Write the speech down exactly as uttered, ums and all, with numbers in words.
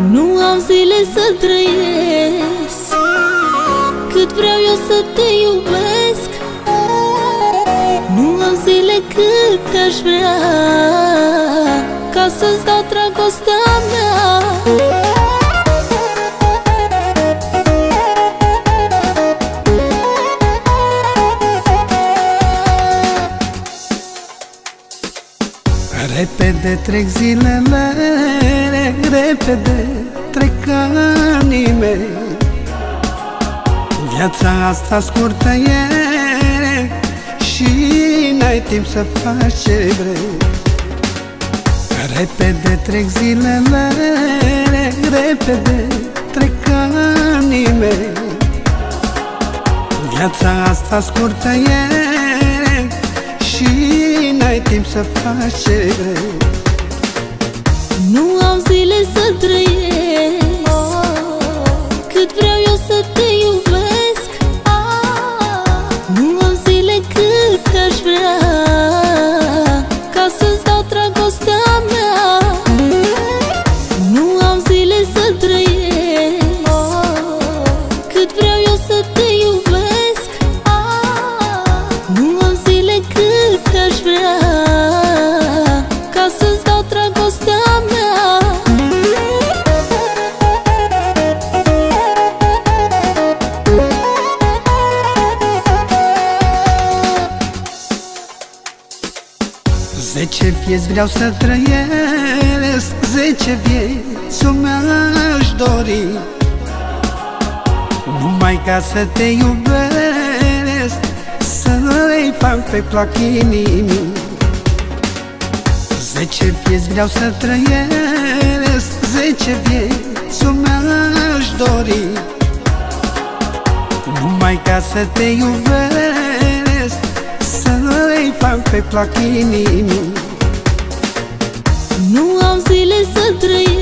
Nu am zile să trăiesc cât vreau eu să te iubesc. Nu am zile cât aș vrea ca să-ți dau dragostea mea. Repede trec zilele, repede trec anii mei. Viața asta scurtă e și n-ai timp să faci ce vrei. Repede trec zilele, repede trec anii mei. Viața asta scurtă e și n-ai timp să faci ce vrei. Nu am zile să trăiesc cât vreau eu să te iubesc. Nu am zile cât aș vrea ca să-ți dau dragostea mea. Nu am zile să trăiesc cât vreau eu să te iubesc. Nu am zile cât aș vrea ca să-ți dau dragostea mea. Zece vieți vreau să trăiesc, zece vieți mi-aș dori, numai ca să te iubesc, să le-i fac pe plac inimii. Zece vieți vreau să trăiesc, zece vieți mi-aș dori, numai ca să te iubesc, să le-i fac pe plac inimii. Nu am zile să trăiesc.